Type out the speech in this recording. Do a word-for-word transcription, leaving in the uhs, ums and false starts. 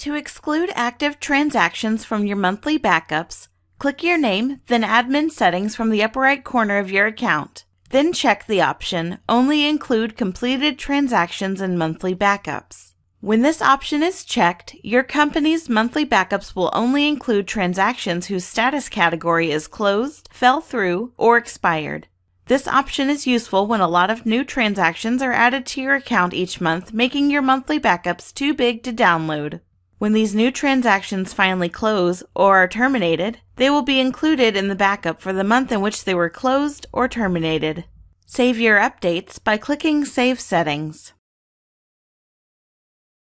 To exclude active transactions from your monthly backups, click your name, then Admin Settings from the upper right corner of your account. Then check the option, Only Include Completed Transactions in Monthly Backups. When this option is checked, your company's monthly backups will only include transactions whose status category is closed, fell through, or expired. This option is useful when a lot of new transactions are added to your account each month, making your monthly backups too big to download. When these new transactions finally close or are terminated, they will be included in the backup for the month in which they were closed or terminated. Save your updates by clicking Save Settings.